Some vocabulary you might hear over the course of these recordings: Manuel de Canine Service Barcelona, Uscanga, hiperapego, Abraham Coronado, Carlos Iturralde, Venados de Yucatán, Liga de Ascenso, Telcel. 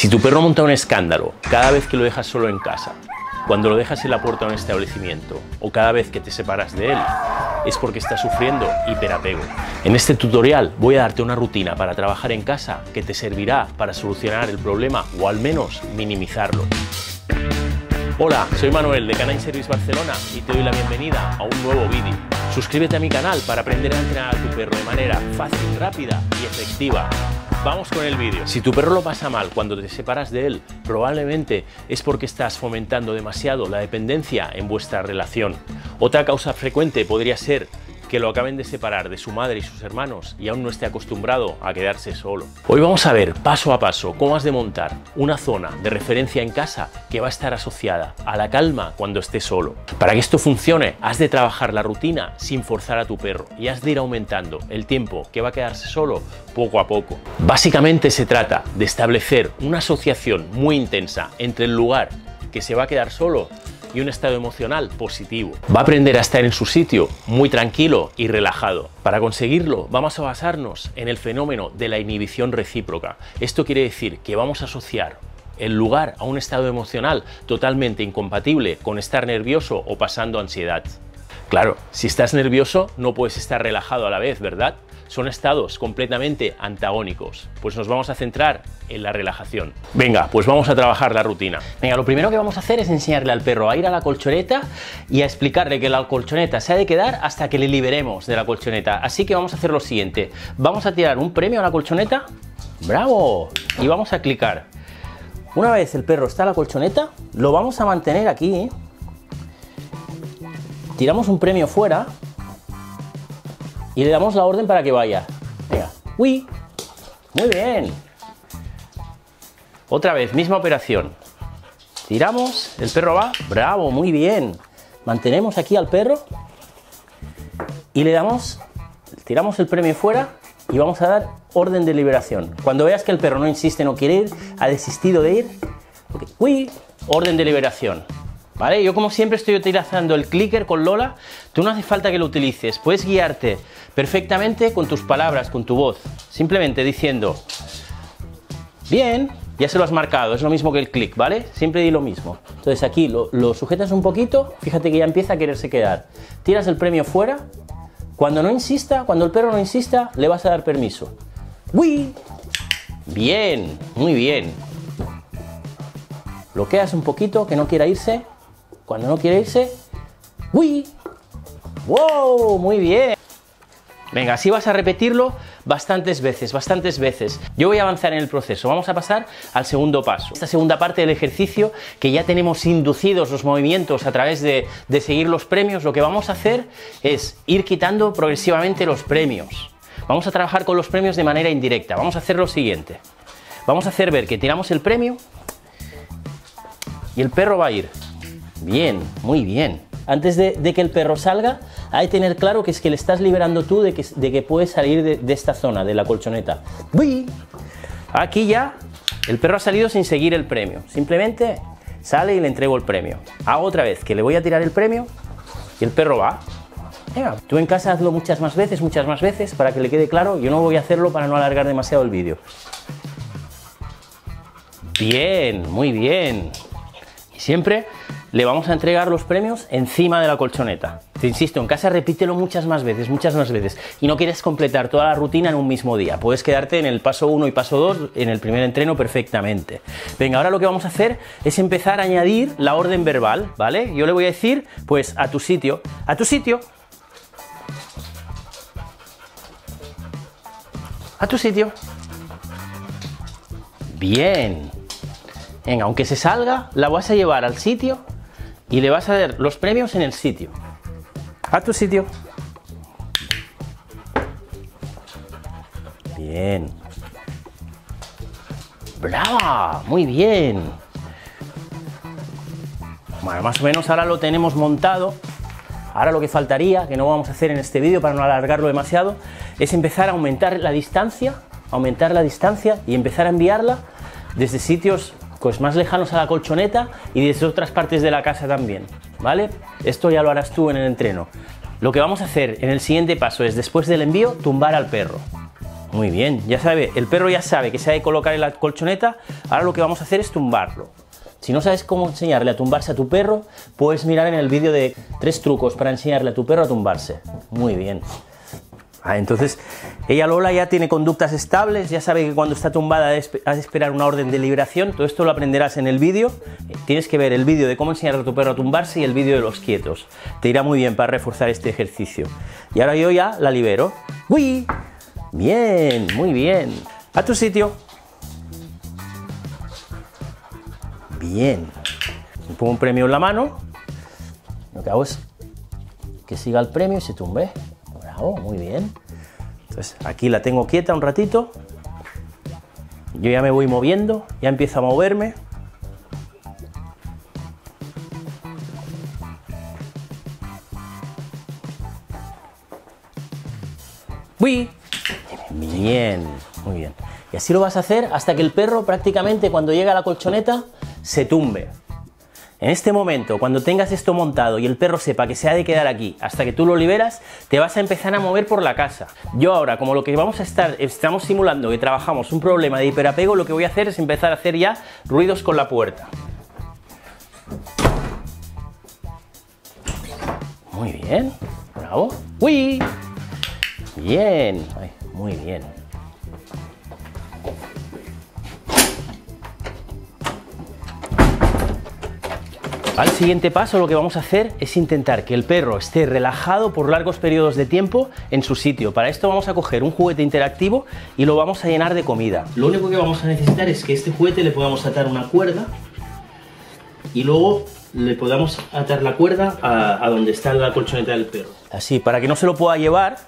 Si tu perro monta un escándalo cada vez que lo dejas solo en casa, cuando lo dejas en la puerta de un establecimiento o cada vez que te separas de él, es porque está sufriendo hiperapego. En este tutorial voy a darte una rutina para trabajar en casa que te servirá para solucionar el problema o al menos minimizarlo. Hola, soy Manuel de Canine Service Barcelona y te doy la bienvenida a un nuevo vídeo. Suscríbete a mi canal para aprender a entrenar a tu perro de manera fácil, rápida y efectiva. Vamos con el vídeo. Si tu perro lo pasa mal cuando te separas de él, probablemente es porque estás fomentando demasiado la dependencia en vuestra relación. Otra causa frecuente podría ser que lo acaben de separar de su madre y sus hermanos y aún no esté acostumbrado a quedarse solo. Hoy vamos a ver paso a paso cómo has de montar una zona de referencia en casa que va a estar asociada a la calma cuando esté solo. Para que esto funcione, has de trabajar la rutina sin forzar a tu perro y has de ir aumentando el tiempo que va a quedarse solo poco a poco. Básicamente se trata de establecer una asociación muy intensa entre el lugar que se va a quedar solo y un estado emocional positivo. Va a aprender a estar en su sitio muy tranquilo y relajado. Para conseguirlo vamos a basarnos en el fenómeno de la inhibición recíproca. Esto quiere decir que vamos a asociar el lugar a un estado emocional totalmente incompatible con estar nervioso o pasando ansiedad. Claro, si estás nervioso no puedes estar relajado a la vez, ¿verdad? Son estados completamente antagónicos. Pues nos vamos a centrar en la relajación. Venga, pues vamos a trabajar la rutina. Venga, lo primero que vamos a hacer es enseñarle al perro a ir a la colchoneta y a explicarle que la colchoneta se ha de quedar hasta que le liberemos de la colchoneta. Así que vamos a hacer lo siguiente. Vamos a tirar un premio a la colchoneta. ¡Bravo! Y vamos a clicar. Una vez el perro está en la colchoneta, lo vamos a mantener aquí. Tiramos un premio fuera y le damos la orden para que vaya. Venga. ¡Uy! ¡Muy bien! Otra vez, misma operación. Tiramos, el perro va. ¡Bravo! ¡Muy bien! Mantenemos aquí al perro y le damos, tiramos el premio fuera y vamos a dar orden de liberación. Cuando veas que el perro no insiste, no quiere ir, ha desistido de ir. Okay. ¡Uy! Orden de liberación. ¿Vale? Yo como siempre estoy utilizando el clicker con Lola, tú no hace falta que lo utilices, puedes guiarte perfectamente con tus palabras, con tu voz, simplemente diciendo, bien, ya se lo has marcado, es lo mismo que el click, ¿vale? Siempre di lo mismo. Entonces aquí lo sujetas un poquito, fíjate que ya empieza a quererse quedar, tiras el premio fuera, cuando no insista, cuando el perro no insista, le vas a dar permiso. ¡Uy! Bien, muy bien. Bloqueas un poquito, que no quiera irse. Cuando no quiere irse, ¡uy! ¡Wow! ¡Muy bien! Venga, así vas a repetirlo bastantes veces, bastantes veces. Yo voy a avanzar en el proceso, vamos a pasar al segundo paso. Esta segunda parte del ejercicio, que ya tenemos inducidos los movimientos a través de seguir los premios, lo que vamos a hacer es ir quitando progresivamente los premios. Vamos a trabajar con los premios de manera indirecta, vamos a hacer lo siguiente. Vamos a hacer ver que tiramos el premio y el perro va a ir. Bien, muy bien. Antes de que el perro salga, hay que tener claro que es que le estás liberando tú de que puedes salir de esta zona, de la colchoneta. ¡Uy! Aquí ya el perro ha salido sin seguir el premio. Simplemente sale y le entrego el premio. Hago otra vez que le voy a tirar el premio y el perro va. Venga, tú en casa hazlo muchas más veces, para que le quede claro. Yo no voy a hacerlo para no alargar demasiado el vídeo. Bien, muy bien. Y siempre le vamos a entregar los premios encima de la colchoneta. Te insisto, en casa repítelo muchas más veces y no quieres completar toda la rutina en un mismo día. Puedes quedarte en el paso 1 y paso 2 en el primer entreno perfectamente. Venga, ahora lo que vamos a hacer es empezar a añadir la orden verbal, ¿vale? Yo le voy a decir, pues, a tu sitio, a tu sitio, a tu sitio. Bien. Venga, aunque se salga, la vas a llevar al sitio y le vas a dar los premios en el sitio. A tu sitio. Bien. ¡Brava! Muy bien. Bueno, más o menos ahora lo tenemos montado. Ahora lo que faltaría, que no vamos a hacer en este vídeo para no alargarlo demasiado, es empezar a aumentar la distancia y empezar a enviarla desde sitios pues más lejanos a la colchoneta y desde otras partes de la casa también, ¿vale? Esto ya lo harás tú en el entreno. Lo que vamos a hacer en el siguiente paso es, después del envío, tumbar al perro. Muy bien, ya sabe, el perro ya sabe que se ha de colocar en la colchoneta. Ahora lo que vamos a hacer es tumbarlo. Si no sabes cómo enseñarle a tumbarse a tu perro, puedes mirar en el vídeo de 3 trucos para enseñarle a tu perro a tumbarse. Muy bien. Entonces, ella Lola ya tiene conductas estables, ya sabe que cuando está tumbada has de esperar una orden de liberación. Todo esto lo aprenderás en el vídeo. Tienes que ver el vídeo de cómo enseñarle a tu perro a tumbarse y el vídeo de los quietos. Te irá muy bien para reforzar este ejercicio. Y ahora yo ya la libero. ¡Uy! Bien, muy bien. A tu sitio. Bien. Me pongo un premio en la mano. Lo que hago es que siga el premio y se tumbe. Bravo, muy bien. Entonces aquí la tengo quieta un ratito. Yo ya me voy moviendo, ya empiezo a moverme. ¡Uy! Bien, muy bien. Y así lo vas a hacer hasta que el perro prácticamente cuando llega a la colchoneta se tumbe. En este momento, cuando tengas esto montado y el perro sepa que se ha de quedar aquí hasta que tú lo liberas, te vas a empezar a mover por la casa. Yo ahora, como lo que vamos a estar, estamos simulando que trabajamos un problema de hiperapego, lo que voy a hacer es empezar a hacer ya ruidos con la puerta. Muy bien, bravo. ¡Uy! Bien, ay, muy bien. Al siguiente paso lo que vamos a hacer es intentar que el perro esté relajado por largos periodos de tiempo en su sitio. Para esto vamos a coger un juguete interactivo y lo vamos a llenar de comida. Lo único que vamos a necesitar es que este juguete le podamos atar una cuerda y luego le podamos atar la cuerda a donde está la colchoneta del perro. Así, para que no se lo pueda llevar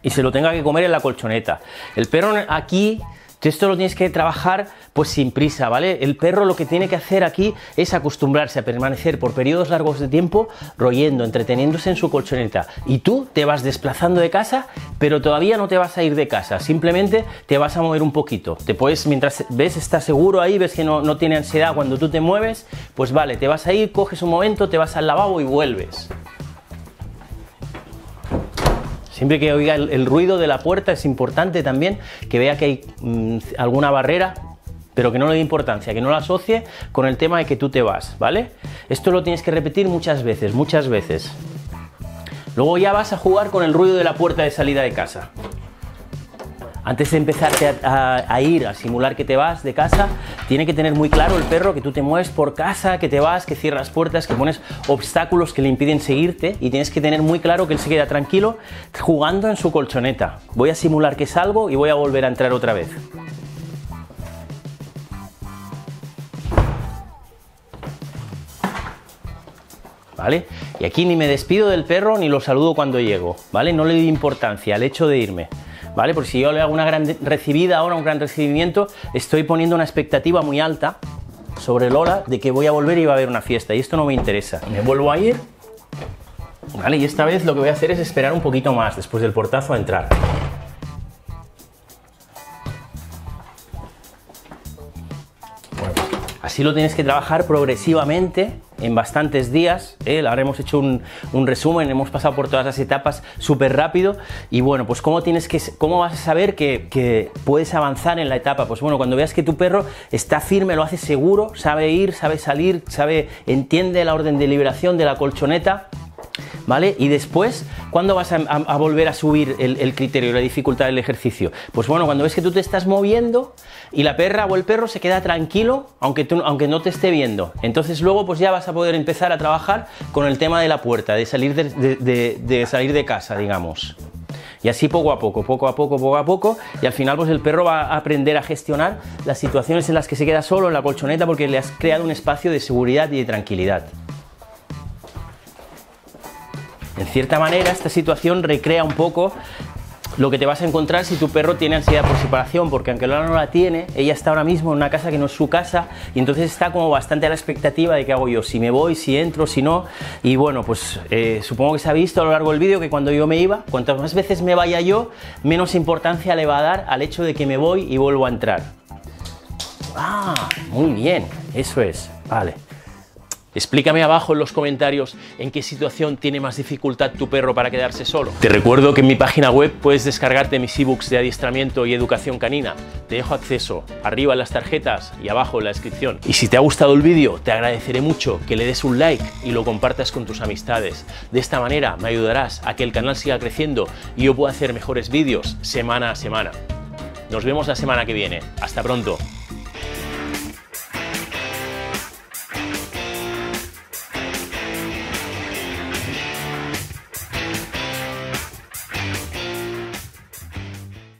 y se lo tenga que comer en la colchoneta. El perro aquí... Esto lo tienes que trabajar pues sin prisa, ¿vale? El perro lo que tiene que hacer aquí es acostumbrarse a permanecer por periodos largos de tiempo royendo, entreteniéndose en su colchoneta. Y tú te vas desplazando de casa, pero todavía no te vas a ir de casa, simplemente te vas a mover un poquito. Te puedes, mientras ves, estás seguro ahí, ves que no tiene ansiedad cuando tú te mueves, pues vale, te vas a ir, coges un momento, te vas al lavabo y vuelves. Siempre que oiga el ruido de la puerta es importante también que vea que hay alguna barrera, pero que no le dé importancia, que no la asocie con el tema de que tú te vas, ¿vale? Esto lo tienes que repetir muchas veces, muchas veces. Luego ya vas a jugar con el ruido de la puerta de salida de casa. Antes de empezarte a ir a simular que te vas de casa, tiene que tener muy claro el perro que tú te mueves por casa, que te vas, que cierras puertas, que pones obstáculos que le impiden seguirte, y tienes que tener muy claro que él se queda tranquilo jugando en su colchoneta. Voy a simular que salgo y voy a volver a entrar otra vez. ¿Vale? Y aquí ni me despido del perro ni lo saludo cuando llego, ¿vale? No le doy importancia al hecho de irme. ¿Vale? Porque si yo le hago una gran recibida ahora, un gran recibimiento, estoy poniendo una expectativa muy alta sobre Lola de que voy a volver y va a haber una fiesta, y esto no me interesa. Me vuelvo a ir, ¿vale? Y esta vez lo que voy a hacer es esperar un poquito más después del portazo a entrar. Bueno, así lo tienes que trabajar progresivamente en bastantes días, Ahora hemos hecho un resumen, hemos pasado por todas las etapas súper rápido. Y bueno, pues ¿cómo vas a saber que puedes avanzar en la etapa? Pues bueno, cuando veas que tu perro está firme, lo hace seguro, sabe ir, sabe salir, entiende la orden de liberación de la colchoneta, ¿vale? Y después, ¿cuándo vas a volver a subir el criterio y la dificultad del ejercicio? Pues bueno, cuando ves que tú te estás moviendo y la perra o el perro se queda tranquilo, aunque no te esté viendo. Entonces luego pues ya vas a poder empezar a trabajar con el tema de la puerta, de salir de salir de casa, digamos. Y así poco a poco, y al final pues el perro va a aprender a gestionar las situaciones en las que se queda solo en la colchoneta, porque le has creado un espacio de seguridad y de tranquilidad. En cierta manera, esta situación recrea un poco lo que te vas a encontrar si tu perro tiene ansiedad por separación, porque aunque Lola no la tiene, ella está ahora mismo en una casa que no es su casa, y entonces está como bastante a la expectativa de qué hago yo, si me voy, si entro, si no. Y bueno, pues supongo que se ha visto a lo largo del vídeo que cuando yo me iba, cuantas más veces me vaya yo, menos importancia le va a dar al hecho de que me voy y vuelvo a entrar. Ah, muy bien, eso es, vale. Explícame abajo en los comentarios en qué situación tiene más dificultad tu perro para quedarse solo. Te recuerdo que en mi página web puedes descargarte mis ebooks de adiestramiento y educación canina. Te dejo acceso arriba en las tarjetas y abajo en la descripción. Y si te ha gustado el vídeo, te agradeceré mucho que le des un like y lo compartas con tus amistades. De esta manera me ayudarás a que el canal siga creciendo y yo pueda hacer mejores vídeos semana a semana. Nos vemos la semana que viene. Hasta pronto.